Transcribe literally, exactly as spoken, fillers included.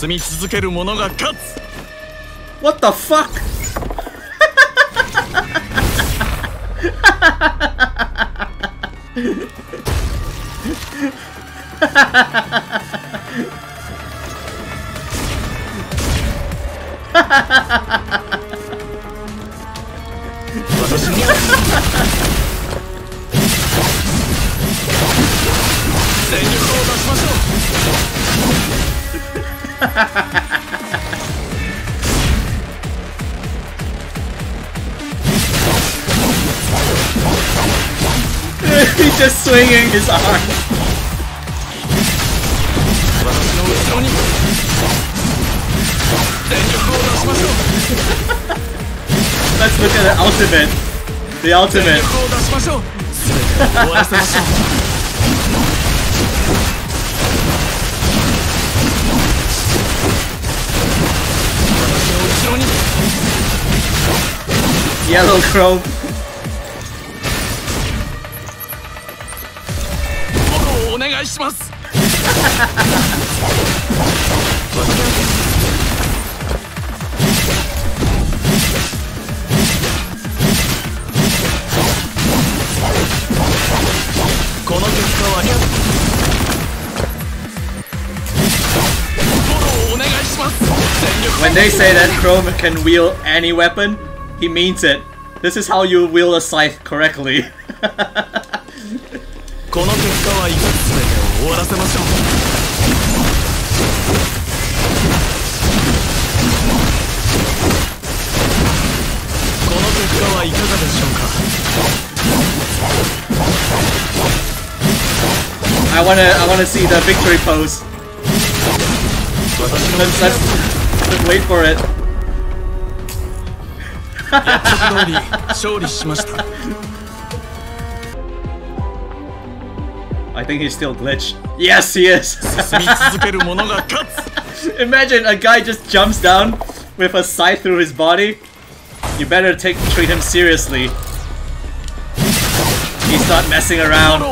進み続ける者が勝つ。 What the fuck? He's just swinging his arm. Let's look at the ultimate. The ultimate. Yellow Chrome. When they say that Chrome can wield any weapon, he means it. This is how you wield a scythe correctly. I wanna, I wanna see the victory pose. Let's, let's, let's wait for it. I think he's still glitched. Yes, he is. Imagine a guy just jumps down with a scythe through his body. You better take treat him seriously. He's not messing around.